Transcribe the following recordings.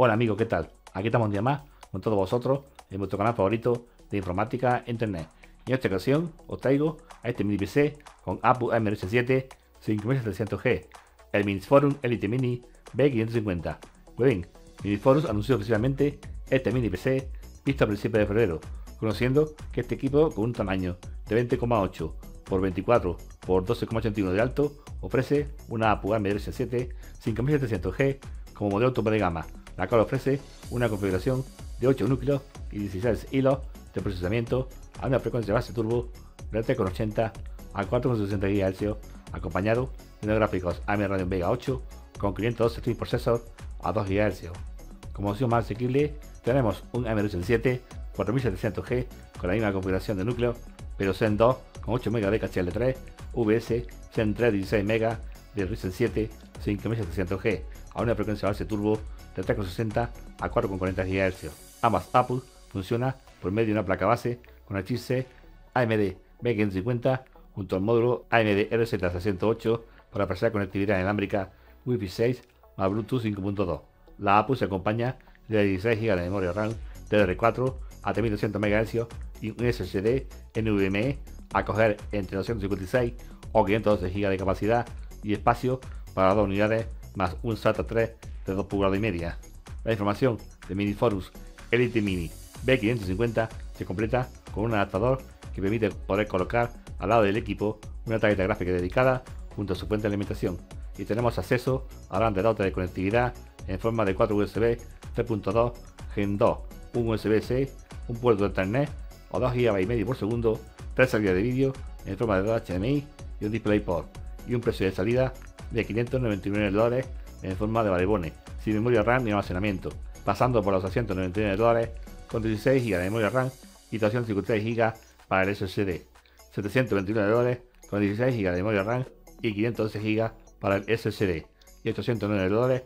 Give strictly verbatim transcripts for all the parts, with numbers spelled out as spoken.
Hola amigo, ¿qué tal? Aquí estamos un día más con todos vosotros en vuestro canal favorito de informática e internet. Y en esta ocasión os traigo a este mini P C con A P U A M sesenta y siete cinco mil setecientos G, el Minisforum Elite Mini B quinientos cincuenta. Pues bien, Miniforum anunció oficialmente este mini P C visto a principios de febrero, conociendo que este equipo con un tamaño de veinte coma ocho por veinticuatro por doce coma ochenta y uno de alto ofrece una A P U A M sesenta y siete cinco mil setecientos G como modelo tope de gama, la cual ofrece una configuración de ocho núcleos y dieciséis hilos de procesamiento a una frecuencia base turbo de tres coma ochenta a cuatro coma sesenta gigahercios, acompañado de unos gráficos A M D Radeon Vega ocho con quinientos doce bits processor a dos gigahercios. Como opción más asequible tenemos un A M D Ryzen siete cuatro mil setecientos G con la misma configuración de núcleo, pero Zen dos con ocho megas de caché L tres, V S Zen tres dieciséis megas de Ryzen siete cinco mil setecientos G a una frecuencia base turbo de tres coma sesenta a cuatro coma cuarenta gigahercios. Ambas A P U funcionan por medio de una placa base con el chipset A M D Vega quinientos cincuenta junto al módulo A M D R Z seiscientos ocho para ofrecer conectividad inalámbrica Wi-Fi seis más Bluetooth cinco punto dos. La A P U se acompaña de dieciséis gigas de memoria RAM D D R cuatro a tres mil doscientos megahercios y un S S D N V M E a coger entre doscientos cincuenta y seis o quinientos doce gigas de capacidad y espacio para dos unidades más un SATA tres de dos pulgadas y media. La información de Miniforum Elite Mini B quinientos cincuenta se completa con un adaptador que permite poder colocar al lado del equipo una tarjeta gráfica dedicada junto a su fuente de alimentación, y tenemos acceso a la red de conectividad en forma de cuatro U S B tres punto dos Gen dos, un U S B C, un puerto de Ethernet o dos gigabytes y medio por segundo, tres salidas de vídeo en forma de H D M I y un DisplayPort, y un precio de salida de quinientos noventa y nueve dólares en forma de varibones, sin memoria RAM ni almacenamiento, pasando por los seiscientos noventa y nueve dólares con dieciséis gigas de memoria RAM y doscientos cincuenta y seis gigas para el S S D, setecientos veintinueve dólares con dieciséis gigas de memoria RAM y quinientos doce gigas para el S S D, y ochocientos nueve dólares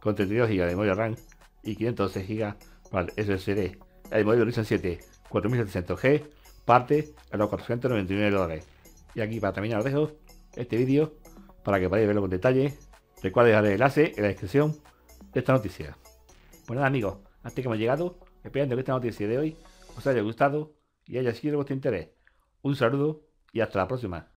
con treinta y dos gigas de memoria RAM y quinientos doce gigas para el S S D. El modelo Ryzen siete cuatro mil setecientos G parte a los cuatrocientos noventa y nueve dólares. Y aquí, para terminar, os dejo este vídeo para que podáis verlo con detalle. Recuerda dejar el enlace en la descripción de esta noticia. Pues nada amigos, hasta que hemos llegado, esperando que esta noticia de hoy os haya gustado y haya sido de vuestro interés. Un saludo y hasta la próxima.